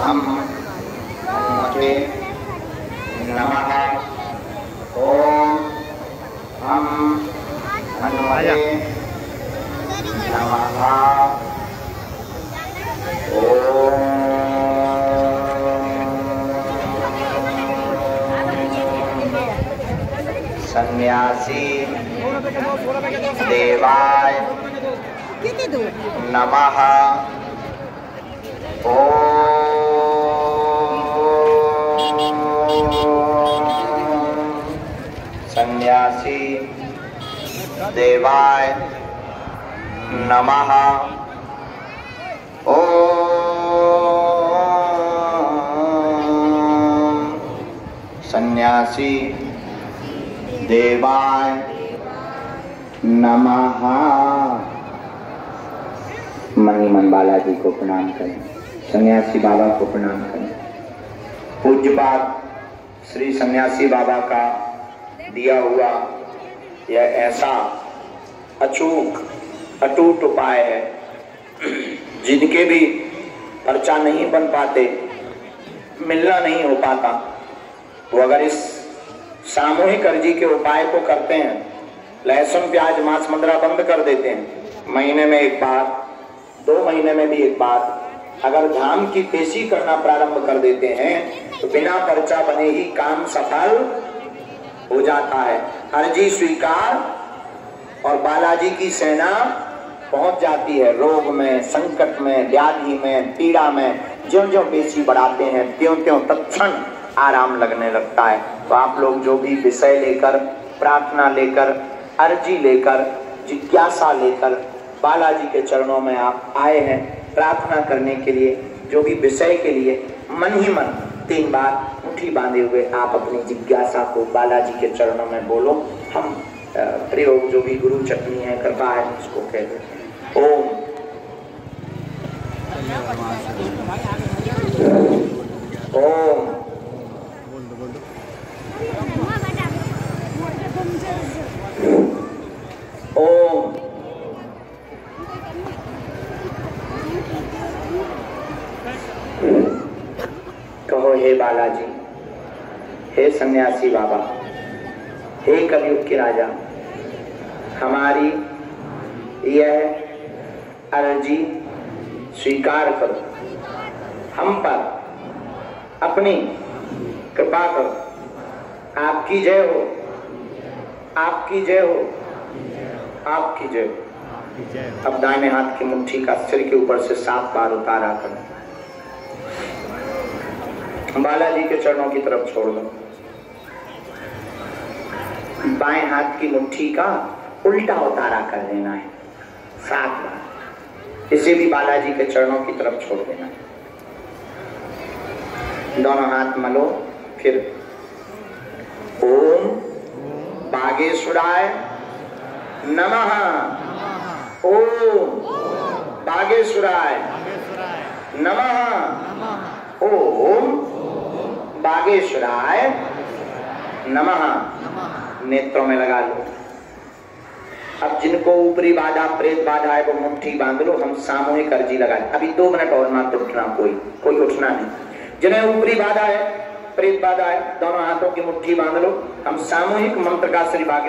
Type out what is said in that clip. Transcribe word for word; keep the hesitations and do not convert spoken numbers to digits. हम मते नमः ओम हम हनुमते नमः ओम सन्यासी देवाय नमः सन्यासी देवाय नमः ओम सन्यासी देवाय नमः। मन ही मन बालाजी को प्रणाम करें, सन्यासी बाबा को प्रणाम करें। पूज्य बात श्री सन्यासी बाबा का दिया हुआ यह ऐसा अचूक अटूट उपाय है, जिनके भी पर्चा नहीं बन पाते, मिलना नहीं हो पाता, वो अगर इस सामूहिक अर्जी के उपाय को करते हैं, लहसुन प्याज मांस मदरा बंद कर देते हैं, महीने में एक बार, दो महीने में भी एक बार अगर धाम की पेशी करना प्रारंभ कर देते हैं, तो बिना पर्चा बने ही काम सफल हो जाता है। अर्जी स्वीकार और बालाजी की सेना पहुंच जाती है। रोग में, संकट में, व्याधि में, पीड़ा में ज्यों ज्यों पेशी बढ़ाते हैं, त्यों त्यों तत्क्षण आराम लगने लगता है। तो आप लोग जो भी विषय लेकर, प्रार्थना लेकर, अर्जी लेकर, जिज्ञासा लेकर बालाजी के चरणों में आप आए हैं प्रार्थना करने के लिए, जो भी विषय के लिए, मन ही मन तीन बार मुट्ठी बांधे हुए आप अपनी जिज्ञासा को बालाजी के चरणों में बोलो। हम प्रयोग जो भी गुरु चटनी है, कृपा है, उसको कह देते हैं। ओम ओम ओम कहो, हे बालाजी, हे सन्यासी बाबा, हे कलयुग के राजा, हमारी यह अर्जी स्वीकार करो, हम पर अपनी कृपा करो। आपकी जय हो, आपकी जय हो, आपकी जय हो। अब दाहिने हाथ की मुट्ठी का सिर के ऊपर से सात बार उतारा करो, बालाजी के चरणों की तरफ छोड़ दो। बाएं हाथ की मुट्ठी का उल्टा उतारा कर देना है सात बार, इसे भी बालाजी के चरणों की तरफ छोड़ देना है। दोनों हाथ मलो, फिर ओम बागेश्वराय नमः, ओम बागेश्वराय नमः, ओम बागेश्वराय नमः। नेत्रों में लगा लो। अब जिनको ऊपरी बाधा, प्रेत बाधा है, वो मुट्ठी बांध लो। हम सामूहिक अर्जी लगाए। अभी दो मिनट और मत उठना, कोई कोई उठना नहीं। जिन्हें ऊपरी बाधा है, प्रेत बाधा है, दोनों हाथों की मुट्ठी बांध लो। हम सामूहिक मंत्र का श्री बागे